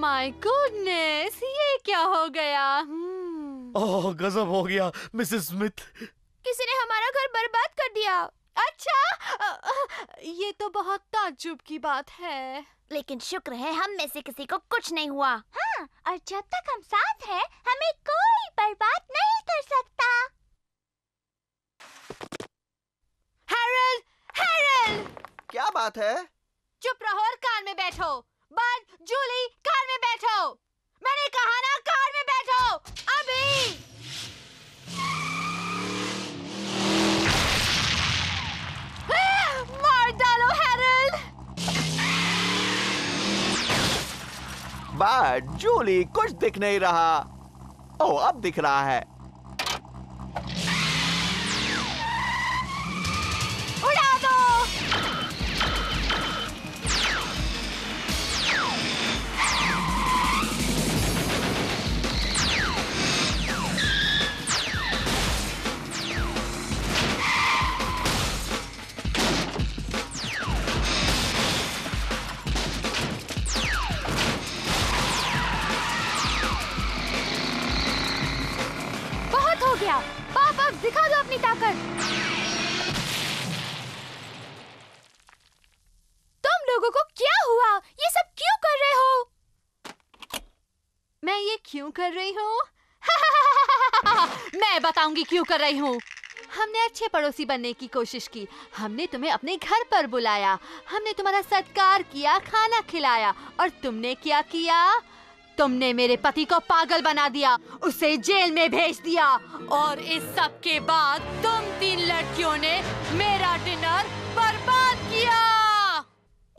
My goodness, ये क्या हो गया? ओह गजब हो गया मिसेस स्मिथ, किसी ने हमारा घर बर्बाद कर दिया। अच्छा, ये तो बहुत ताज्जुब की बात है, लेकिन शुक्र है हम में से किसी को कुछ नहीं हुआ। हाँ, और जब तक हम साथ हैं हमें कोई बर्बाद नहीं कर सकता। Harold, Harold! क्या बात है? चुप रहो और कार में बैठो। बट जूली, कार में बैठो, मैंने कहा ना, कार में बैठो अभी। मार डालो हैरल्ड। बट जूली, कुछ दिख नहीं रहा। ओ, अब दिख रहा है। उड़ा दो। दिखा दो अपनी ताकत। तुम लोगों को क्या हुआ? ये सब क्यों कर रहे हो? मैं ये क्यों कर रही हूँ? मैं बताऊंगी क्यों कर रही हूँ। हमने अच्छे पड़ोसी बनने की कोशिश की, हमने तुम्हें अपने घर पर बुलाया, हमने तुम्हारा सत्कार किया, खाना खिलाया, और तुमने क्या किया? तुमने मेरे पति को पागल बना दिया, उसे जेल में भेज दिया, और इस सब के बाद तुम तीन लड़कियों ने मेरा डिनर बर्बाद किया।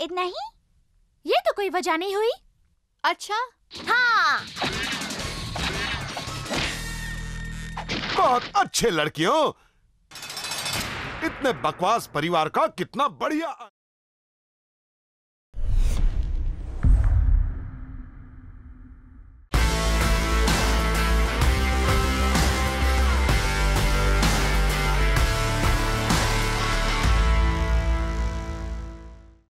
इतना ही? ये तो कोई वजह नहीं हुई। अच्छा, हाँ। बहुत अच्छे लड़कियों, इतने बकवास परिवार का कितना बढ़िया।